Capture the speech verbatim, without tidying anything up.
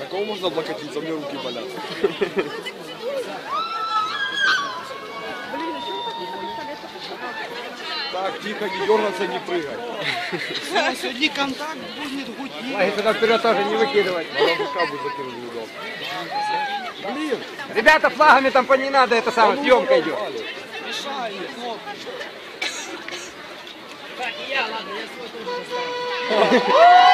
На кого можно облокотить? За мне руки болят. Блин, а чего так не пистолета пошла? Так, тихо, не дергаться, не прыгать. Сегодня контакт будет гудеть. А если на перетаже не выкидывать? Бабушка будет закинуть удобно. Блин. Ребята, флагами там по не надо, это самое, съемка идет. Мешает, вот. Так, и я, ладно, я свой тоже достану.